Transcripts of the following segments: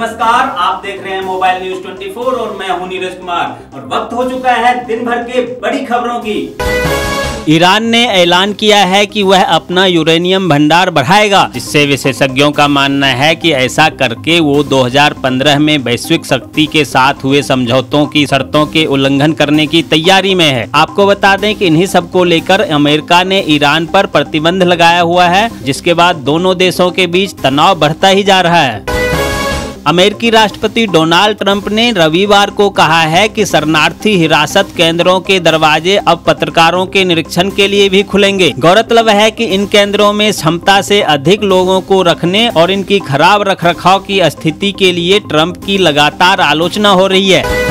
नमस्कार, आप देख रहे हैं मोबाइल न्यूज 24 और मैं हूं नीरज कुमार और वक्त हो चुका है दिन भर के बड़ी खबरों की। ईरान ने ऐलान किया है कि वह अपना यूरेनियम भंडार बढ़ाएगा, जिससे विशेषज्ञों का मानना है कि ऐसा करके वो 2015 में वैश्विक शक्ति के साथ हुए समझौतों की शर्तों के उल्लंघन करने की तैयारी में है। आपको बता दें कि इन्हीं सब को लेकर अमेरिका ने ईरान पर प्रतिबंध लगाया हुआ है, जिसके बाद दोनों देशों के बीच तनाव बढ़ता ही जा रहा है। अमेरिकी राष्ट्रपति डोनाल्ड ट्रंप ने रविवार को कहा है कि शरणार्थी हिरासत केंद्रों के दरवाजे अब पत्रकारों के निरीक्षण के लिए भी खुलेंगे। गौरतलब है कि इन केंद्रों में क्षमता से अधिक लोगों को रखने और इनकी खराब रखरखाव की स्थिति के लिए ट्रंप की लगातार आलोचना हो रही है।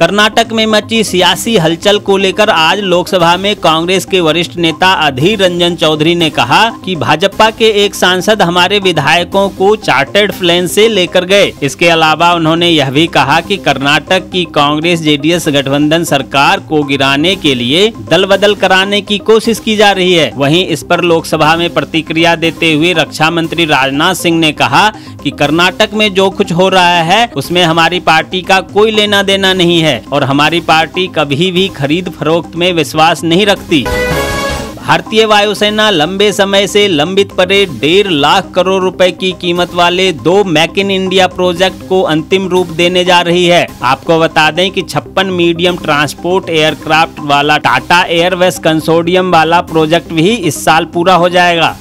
कर्नाटक में मची सियासी हलचल को लेकर आज लोकसभा में कांग्रेस के वरिष्ठ नेता अधीर रंजन चौधरी ने कहा कि भाजपा के एक सांसद हमारे विधायकों को चार्टर्ड प्लेन से लेकर गए। इसके अलावा उन्होंने यह भी कहा कि कर्नाटक की कांग्रेस जेडीएस गठबंधन सरकार को गिराने के लिए दल बदल कराने की कोशिश की जा रही है। वहीं इस पर लोकसभा में प्रतिक्रिया देते हुए रक्षा मंत्री राजनाथ सिंह ने कहा कि कर्नाटक में जो कुछ हो रहा है उसमें हमारी पार्टी का कोई लेना देना नहीं है और हमारी पार्टी कभी भी खरीद फरोख्त में विश्वास नहीं रखती। भारतीय वायुसेना लंबे समय से लंबित पड़े 1.5 लाख करोड़ रुपए की कीमत वाले 2 मेक इन इंडिया प्रोजेक्ट को अंतिम रूप देने जा रही है। आपको बता दें कि 56 मीडियम ट्रांसपोर्ट एयरक्राफ्ट वाला टाटा एयरवेस कंसोर्टियम वाला प्रोजेक्ट भी इस साल पूरा हो जाएगा।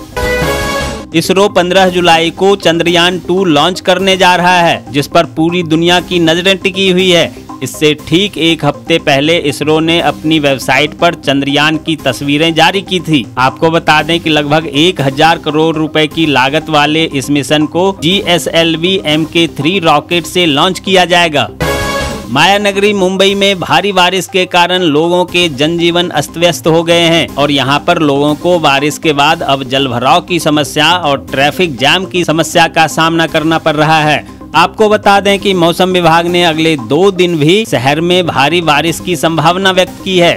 इसरो 15 जुलाई को चंद्रयान 2 लॉन्च करने जा रहा है, जिस पर पूरी दुनिया की नजरें टिकी हुई है। इससे ठीक एक हफ्ते पहले इसरो ने अपनी वेबसाइट पर चंद्रयान की तस्वीरें जारी की थी। आपको बता दें कि लगभग 1000 करोड़ रुपए की लागत वाले इस मिशन को GSLV MK-3 रॉकेट से लॉन्च किया जाएगा। माया नगरी मुंबई में भारी बारिश के कारण लोगों के जनजीवन अस्त व्यस्त हो गए हैं और यहां पर लोगों को बारिश के बाद अब जलभराव की समस्या और ट्रैफिक जाम की समस्या का सामना करना पड़ रहा है। आपको बता दें कि मौसम विभाग ने अगले 2 दिन भी शहर में भारी बारिश की संभावना व्यक्त की है।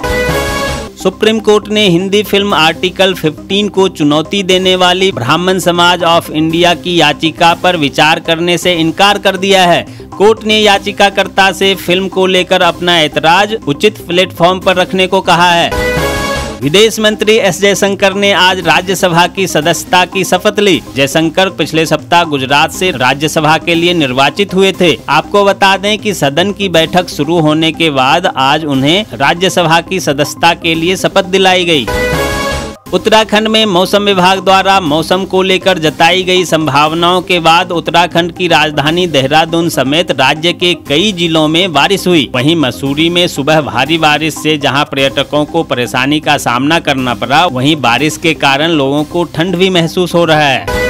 सुप्रीम कोर्ट ने हिंदी फिल्म आर्टिकल 15 को चुनौती देने वाली ब्राह्मण समाज ऑफ इंडिया की याचिका पर विचार करने से इनकार कर दिया है। कोर्ट ने याचिकाकर्ता से फिल्म को लेकर अपना ऐतराज उचित प्लेटफॉर्म पर रखने को कहा है। विदेश मंत्री एस जयशंकर ने आज राज्यसभा की सदस्यता की शपथ ली। जयशंकर पिछले सप्ताह गुजरात से राज्यसभा के लिए निर्वाचित हुए थे। आपको बता दें कि सदन की बैठक शुरू होने के बाद आज उन्हें राज्यसभा की सदस्यता के लिए शपथ दिलाई गई। उत्तराखंड में मौसम विभाग द्वारा मौसम को लेकर जताई गई संभावनाओं के बाद उत्तराखंड की राजधानी देहरादून समेत राज्य के कई जिलों में बारिश हुई। वहीं मसूरी में सुबह भारी बारिश से जहां पर्यटकों को परेशानी का सामना करना पड़ा, वहीं बारिश के कारण लोगों को ठंड भी महसूस हो रहा है।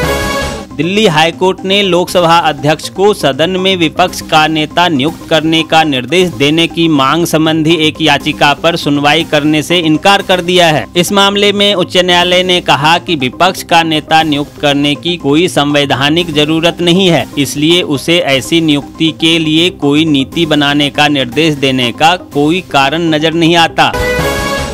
दिल्ली हाईकोर्ट ने लोकसभा अध्यक्ष को सदन में विपक्ष का नेता नियुक्त करने का निर्देश देने की मांग संबंधी एक याचिका पर सुनवाई करने से इनकार कर दिया है। इस मामले में उच्च न्यायालय ने कहा कि विपक्ष का नेता नियुक्त करने की कोई संवैधानिक जरूरत नहीं है, इसलिए उसे ऐसी नियुक्ति के लिए कोई नीति बनाने का निर्देश देने का कोई कारण नजर नहीं आता।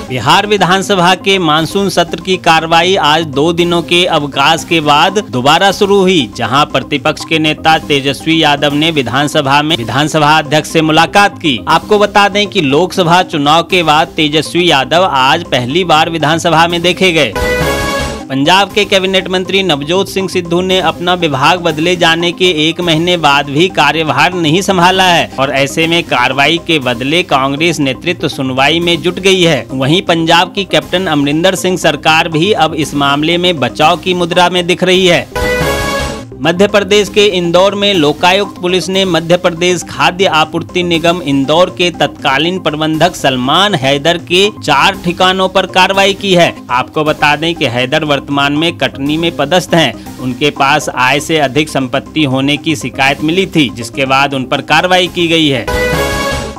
बिहार विधानसभा के मानसून सत्र की कार्रवाई आज 2 दिनों के अवकाश के बाद दोबारा शुरू हुई, जहां प्रतिपक्ष के नेता तेजस्वी यादव ने विधानसभा में विधानसभा अध्यक्ष से मुलाकात की। आपको बता दें कि लोकसभा चुनाव के बाद तेजस्वी यादव आज पहली बार विधानसभा में देखे गए। पंजाब के कैबिनेट मंत्री नवजोत सिंह सिद्धू ने अपना विभाग बदले जाने के 1 महीने बाद भी कार्यभार नहीं संभाला है और ऐसे में कार्रवाई के बदले कांग्रेस नेतृत्व सुनवाई में जुट गई है। वहीं पंजाब की कैप्टन अमरिंदर सिंह सरकार भी अब इस मामले में बचाव की मुद्रा में दिख रही है। मध्य प्रदेश के इंदौर में लोकायुक्त पुलिस ने मध्य प्रदेश खाद्य आपूर्ति निगम इंदौर के तत्कालीन प्रबंधक सलमान हैदर के 4 ठिकानों पर कार्रवाई की है। आपको बता दें कि हैदर वर्तमान में कटनी में पदस्थ हैं। उनके पास आय से अधिक संपत्ति होने की शिकायत मिली थी, जिसके बाद उन पर कार्रवाई की गई है।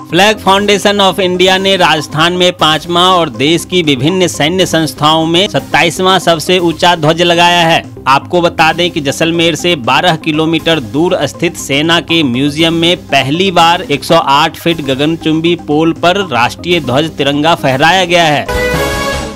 फ्लैग फाउंडेशन ऑफ इंडिया ने राजस्थान में 5वां और देश की विभिन्न सैन्य संस्थाओं में 27वां सबसे ऊंचा ध्वज लगाया है। आपको बता दें कि जैसलमेर से 12 किलोमीटर दूर स्थित सेना के म्यूजियम में पहली बार 108 फीट गगनचुंबी पोल पर राष्ट्रीय ध्वज तिरंगा फहराया गया है।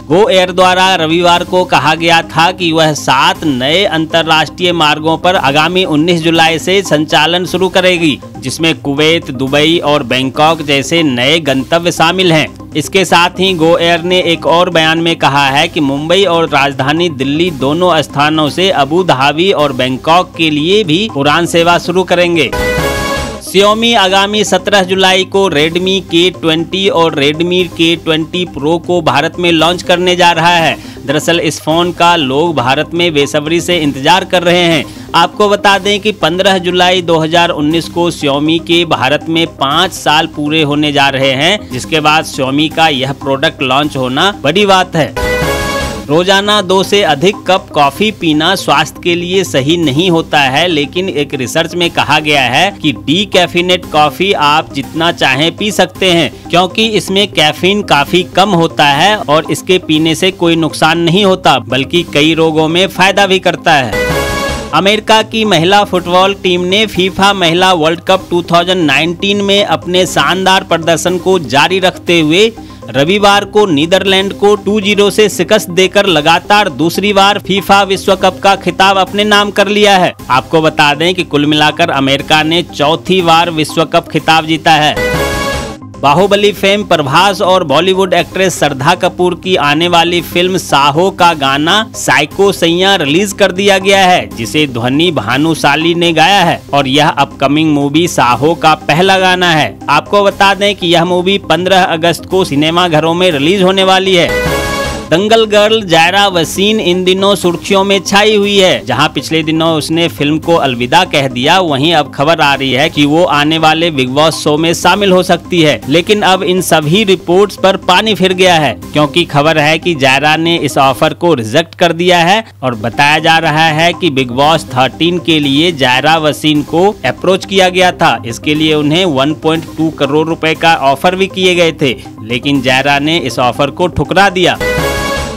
गो एयर द्वारा रविवार को कहा गया था कि वह 7 नए अंतर्राष्ट्रीय मार्गों पर आगामी 19 जुलाई से संचालन शुरू करेगी, जिसमें कुवैत, दुबई और बैंकॉक जैसे नए गंतव्य शामिल हैं। इसके साथ ही गो एयर ने एक और बयान में कहा है कि मुंबई और राजधानी दिल्ली दोनों स्थानों से अबू धाबी और बैंकॉक के लिए भी उड़ान सेवा शुरू करेंगे। Xiaomi आगामी 17 जुलाई को रेडमी के 20 और रेडमी के 20 प्रो को भारत में लॉन्च करने जा रहा है। दरअसल इस फोन का लोग भारत में बेसब्री से इंतजार कर रहे हैं। आपको बता दें कि 15 जुलाई 2019 को Xiaomi के भारत में 5 साल पूरे होने जा रहे हैं, जिसके बाद Xiaomi का यह प्रोडक्ट लॉन्च होना बड़ी बात है। रोजाना 2 से अधिक कप कॉफ़ी पीना स्वास्थ्य के लिए सही नहीं होता है, लेकिन एक रिसर्च में कहा गया है कि डीकैफिनेट कॉफ़ी आप जितना चाहें पी सकते हैं, क्योंकि इसमें कैफीन काफ़ी कम होता है और इसके पीने से कोई नुकसान नहीं होता, बल्कि कई रोगों में फायदा भी करता है। अमेरिका की महिला फुटबॉल टीम ने फीफा महिला वर्ल्ड कप 2019 में अपने शानदार प्रदर्शन को जारी रखते हुए रविवार को नीदरलैंड को 2-0 से शिकस्त देकर लगातार दूसरी बार फीफा विश्व कप का खिताब अपने नाम कर लिया है। आपको बता दें कि कुल मिलाकर अमेरिका ने 4थी बार विश्व कप खिताब जीता है। बाहुबली फेम प्रभास और बॉलीवुड एक्ट्रेस श्रद्धा कपूर की आने वाली फिल्म साहो का गाना साइको सैया रिलीज कर दिया गया है, जिसे ध्वनि भानुशाली ने गाया है और यह अपकमिंग मूवी साहो का पहला गाना है। आपको बता दें कि यह मूवी 15 अगस्त को सिनेमाघरों में रिलीज होने वाली है। दंगल गर्ल जायरा वसीन इन दिनों सुर्खियों में छाई हुई है। जहां पिछले दिनों उसने फिल्म को अलविदा कह दिया, वहीं अब खबर आ रही है कि वो आने वाले बिग बॉस शो में शामिल हो सकती है। लेकिन अब इन सभी रिपोर्ट्स पर पानी फिर गया है, क्योंकि खबर है कि जायरा ने इस ऑफर को रिजेक्ट कर दिया है और बताया जा रहा है कि बिग बॉस 13 के लिए जायरा वसीन को अप्रोच किया गया था। इसके लिए उन्हें 1.2 करोड़ रुपए का ऑफर भी किए गए थे, लेकिन जायरा ने इस ऑफर को ठुकरा दिया।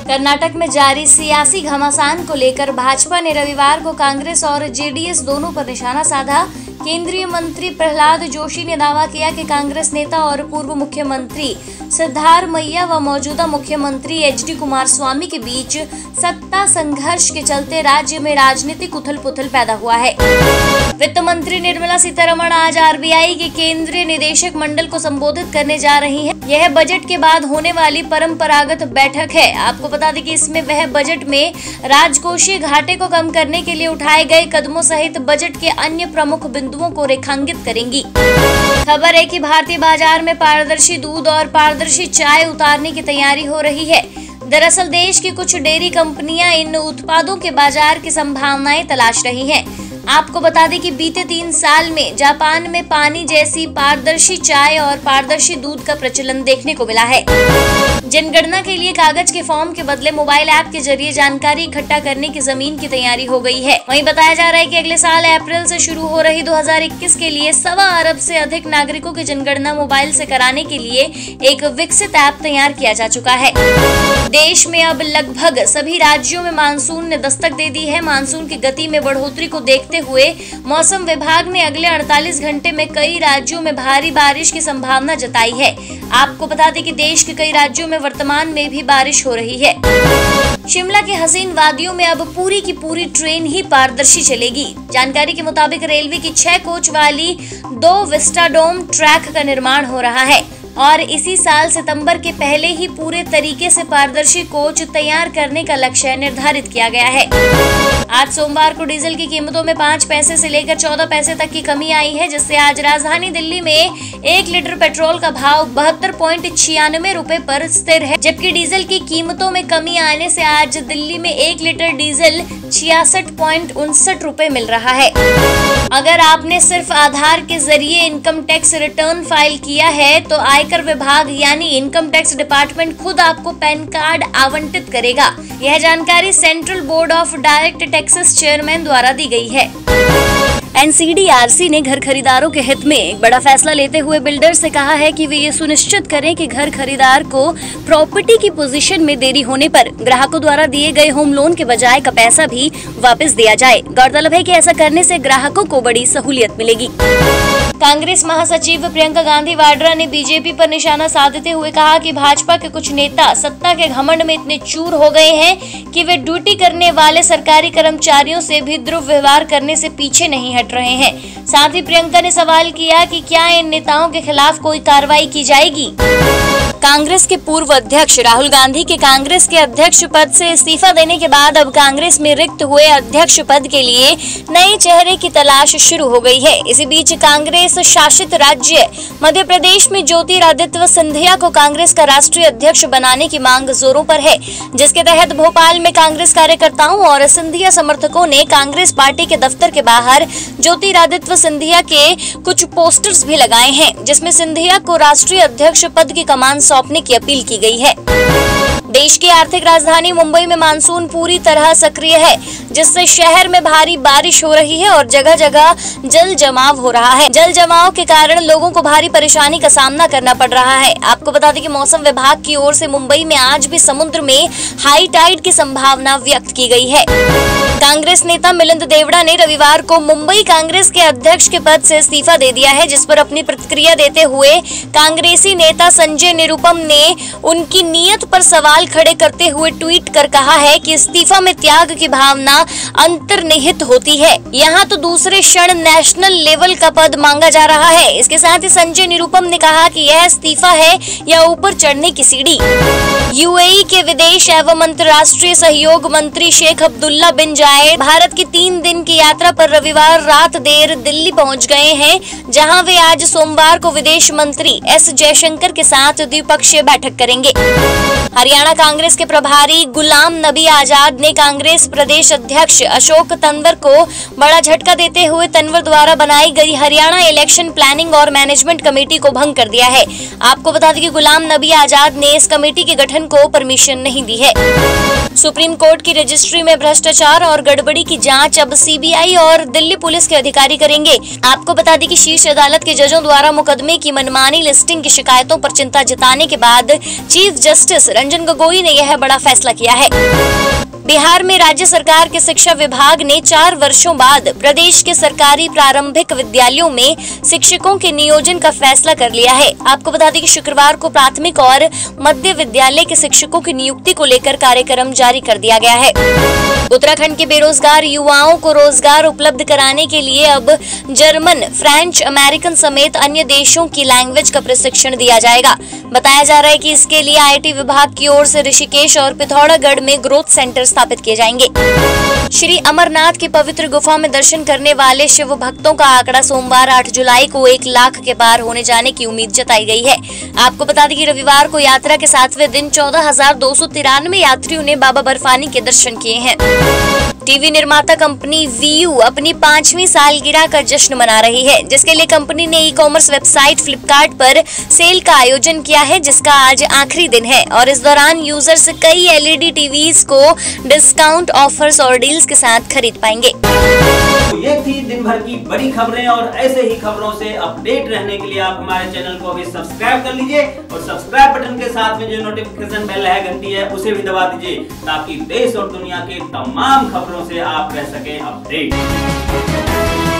कर्नाटक में जारी सियासी घमासान को लेकर भाजपा ने रविवार को कांग्रेस और जेडीएस दोनों पर निशाना साधा। केंद्रीय मंत्री प्रहलाद जोशी ने दावा किया कि कांग्रेस नेता और पूर्व मुख्यमंत्री सिद्धार्थ मैया व मौजूदा मुख्यमंत्री एचडी कुमार स्वामी के बीच सत्ता संघर्ष के चलते राज्य में राजनीतिक उथल पुथल पैदा हुआ है। वित्त मंत्री निर्मला सीतारमण आज आरबीआई के केंद्रीय निदेशक मंडल को संबोधित करने जा रही है। यह बजट के बाद होने वाली परंपरागत बैठक है। आपको बता दें कि इसमें वह बजट में राजकोषीय घाटे को कम करने के लिए उठाए गए कदमों सहित बजट के अन्य प्रमुख बिंदुओं को रेखांकित करेंगी। खबर है कि भारतीय बाजार में पारदर्शी दूध और पारदर्शी चाय उतारने की तैयारी हो रही है। दरअसल देश की कुछ डेयरी कंपनियां इन उत्पादों के बाजार की संभावनाएं तलाश रही हैं। आपको बता दें कि बीते 3 साल में जापान में पानी जैसी पारदर्शी चाय और पारदर्शी दूध का प्रचलन देखने को मिला है। जनगणना के लिए कागज के फॉर्म के बदले मोबाइल ऐप के जरिए जानकारी इकट्ठा करने की जमीन की तैयारी हो गई है। वहीं बताया जा रहा है कि अगले साल अप्रैल से शुरू हो रही 2021 के लिए 1.25 अरब से अधिक नागरिकों की जनगणना मोबाइल से कराने के लिए एक विकसित ऐप तैयार किया जा चुका है। देश में अब लगभग सभी राज्यों में मानसून ने दस्तक दे दी है। मानसून की गति में बढ़ोतरी को देखते हुए मौसम विभाग ने अगले 48 घंटे में कई राज्यों में भारी बारिश की संभावना जताई है। आपको बता दें कि देश के कई राज्यों में वर्तमान में भी बारिश हो रही है। शिमला के हसीन वादियों में अब पूरी की पूरी ट्रेन ही पारदर्शी चलेगी। जानकारी के मुताबिक रेलवे की 6 कोच वाली 2 विस्टाडोम ट्रैक का निर्माण हो रहा है और इसी साल सितंबर के पहले ही पूरे तरीके से पारदर्शी कोच तैयार करने का लक्ष्य निर्धारित किया गया है। आज सोमवार को डीजल की कीमतों में 5 पैसे से लेकर 14 पैसे तक की कमी आई है, जिससे आज राजधानी दिल्ली में 1 लीटर पेट्रोल का भाव 72.96 रुपए पर स्थिर है, जबकि डीजल की कीमतों में कमी आने से आज दिल्ली में 1 लीटर डीजल 66.59 रुपए मिल रहा है। अगर आपने सिर्फ आधार के जरिए इनकम टैक्स रिटर्न फाइल किया है तो आयकर विभाग यानी इनकम टैक्स डिपार्टमेंट खुद आपको पैन कार्ड आवंटित करेगा। यह जानकारी central board of direct taxes chairman द्वारा दी गई है। एनसीडीआरसी ने घर खरीदारों के हित में एक बड़ा फैसला लेते हुए बिल्डर से कहा है कि वे ये सुनिश्चित करें कि घर खरीदार को प्रॉपर्टी की पोजीशन में देरी होने पर ग्राहकों द्वारा दिए गए होम लोन के बजाय का पैसा भी वापस दिया जाए। गौरतलब है कि ऐसा करने से ग्राहकों को बड़ी सहूलियत मिलेगी। कांग्रेस महासचिव प्रियंका गांधी वाड्रा ने बीजेपी पर निशाना साधते हुए कहा कि भाजपा के कुछ नेता सत्ता के घमंड में इतने चूर हो गए हैं कि वे ड्यूटी करने वाले सरकारी कर्मचारियों से भी दुर्व्यवहार करने से पीछे नहीं हट रहे हैं। साथ ही प्रियंका ने सवाल किया कि क्या इन नेताओं के खिलाफ कोई कार्रवाई की जाएगी। कांग्रेस के पूर्व अध्यक्ष राहुल गांधी के कांग्रेस के अध्यक्ष पद से इस्तीफा देने के बाद अब कांग्रेस में रिक्त हुए अध्यक्ष पद के लिए नए चेहरे की तलाश शुरू हो गई है। इसी बीच कांग्रेस शासित राज्य मध्य प्रदेश में ज्योतिरादित्य सिंधिया को कांग्रेस का राष्ट्रीय अध्यक्ष बनाने की मांग जोरों पर है, जिसके तहत भोपाल में कांग्रेस कार्यकर्ताओं और सिंधिया समर्थकों ने कांग्रेस पार्टी के दफ्तर के बाहर ज्योतिरादित्य सिंधिया के कुछ पोस्टर्स भी लगाए हैं, जिसमें सिंधिया को राष्ट्रीय अध्यक्ष पद की कमान सौंपने की अपील की गई है। देश की आर्थिक राजधानी मुंबई में मानसून पूरी तरह सक्रिय है, जिससे शहर में भारी बारिश हो रही है और जगह जगह जल जमाव हो रहा है। जल जमाव के कारण लोगों को भारी परेशानी का सामना करना पड़ रहा है। आपको बता दें कि मौसम विभाग की ओर से मुंबई में आज भी समुद्र में हाई टाइड की संभावना व्यक्त की गई है। कांग्रेस नेता मिलिंद देवड़ा ने रविवार को मुंबई कांग्रेस के अध्यक्ष के पद से इस्तीफा दे दिया है, जिस पर अपनी प्रतिक्रिया देते हुए कांग्रेसी नेता संजय निरुपम ने उनकी नीयत पर सवाल खड़े करते हुए ट्वीट कर कहा है कि इस्तीफा में त्याग की भावना अंतर्निहित होती है। यहाँ तो दूसरे क्षण नेशनल लेवल का पद मांगा जा रहा है। इसके साथ ही संजय निरुपम ने कहा कि यह इस्तीफा है या ऊपर चढ़ने की सीढ़ी। यूएई के विदेश एवं अंतर्राष्ट्रीय सहयोग मंत्री Sheikh Abdullah bin Zayed Bharat की 3 दिन की यात्रा पर रविवार रात देर दिल्ली पहुँच गए हैं, जहाँ वे आज सोमवार को विदेश मंत्री एस जयशंकर के साथ द्विपक्षीय बैठक करेंगे। हरियाणा कांग्रेस के प्रभारी गुलाम नबी आजाद ने कांग्रेस प्रदेश अध्यक्ष अशोक तंवर को बड़ा झटका देते हुए तंवर द्वारा बनाई गई हरियाणा इलेक्शन प्लानिंग और मैनेजमेंट कमेटी को भंग कर दिया है। आपको बता दें कि गुलाम नबी आजाद ने इस कमेटी के गठन को परमिशन नहीं दी है। सुप्रीम कोर्ट की रजिस्ट्री में भ्रष्टाचार और गड़बड़ी की जाँच अब सीबीआई और दिल्ली पुलिस के अधिकारी करेंगे। आपको बता दें कि शीर्ष अदालत के जजों द्वारा मुकदमे की मनमानी लिस्टिंग की शिकायतों पर चिंता जताने के बाद चीफ जस्टिस रंजन गोई ने यह बड़ा फैसला किया है। बिहार में राज्य सरकार के शिक्षा विभाग ने 4 वर्षों बाद प्रदेश के सरकारी प्रारंभिक विद्यालयों में शिक्षकों के नियोजन का फैसला कर लिया है। आपको बता दें कि शुक्रवार को प्राथमिक और मध्य विद्यालय के शिक्षकों की नियुक्ति को लेकर कार्यक्रम जारी कर दिया गया है। उत्तराखंड के बेरोजगार युवाओं को रोजगार उपलब्ध कराने के लिए अब जर्मन, फ्रेंच, अमेरिकन समेत अन्य देशों की लैंग्वेज का प्रशिक्षण दिया जाएगा। बताया जा रहा है कि इसके लिए आईटी विभाग की ओर से ऋषिकेश और पिथौरागढ़ में ग्रोथ सेंटर स्थापित किए जाएंगे। श्री अमरनाथ की पवित्र गुफा में दर्शन करने वाले शिव भक्तों का आंकड़ा सोमवार 8 जुलाई को 1 लाख के पार होने जाने की उम्मीद जताई गई है। आपको बता दें कि रविवार को यात्रा के 7वें दिन 14,293 यात्रियों ने बाबा बर्फानी के दर्शन किए हैं। टीवी निर्माता कंपनी वीयू अपनी 5वीं सालगिरह का जश्न मना रही है, जिसके लिए कंपनी ने ई कॉमर्स वेबसाइट फ्लिपकार्ट पर सेल का आयोजन किया है, जिसका आज आखिरी दिन है और इस दौरान यूजर्स कई एलईडी टीवीज को डिस्काउंट ऑफर्स और डील्स के साथ खरीद पाएंगे। ये थी दिन भर की बड़ी खबरें और ऐसे ही खबरों से अपडेट रहने के लिए आप हमारे चैनल को अभी सब्सक्राइब कर लीजिए और सब्सक्राइब बटन के साथ में जो नोटिफिकेशन बेल है घंटी है उसे भी दबा दीजिए ताकि देश और दुनिया के तमाम खबरों से आप रह सके अपडेट।